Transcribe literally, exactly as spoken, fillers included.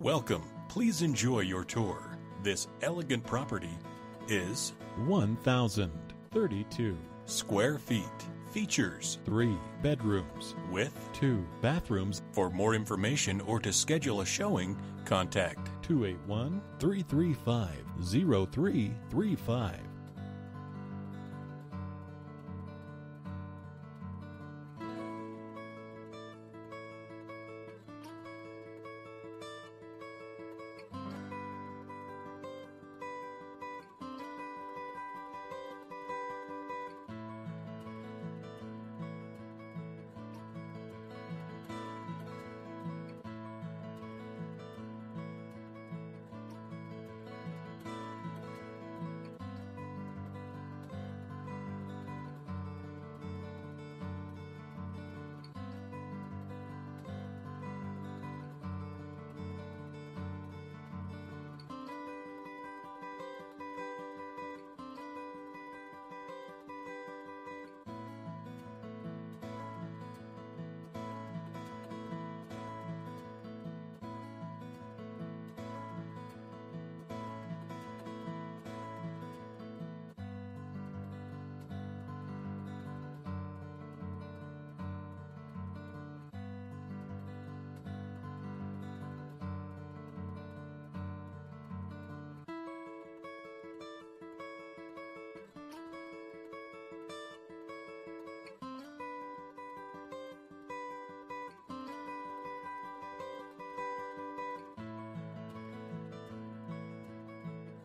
Welcome. Please enjoy your tour. This elegant property is one thousand thirty-two square feet. Features three bedrooms with two bathrooms. For more information or to schedule a showing, contact two eight one, three three five, zero three three five.